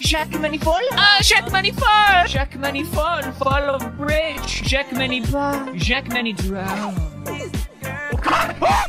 Jackmanifold. Jackmanifold. Jackmanifold. Fall of bridge. Jackmanifold. Jackmanifold.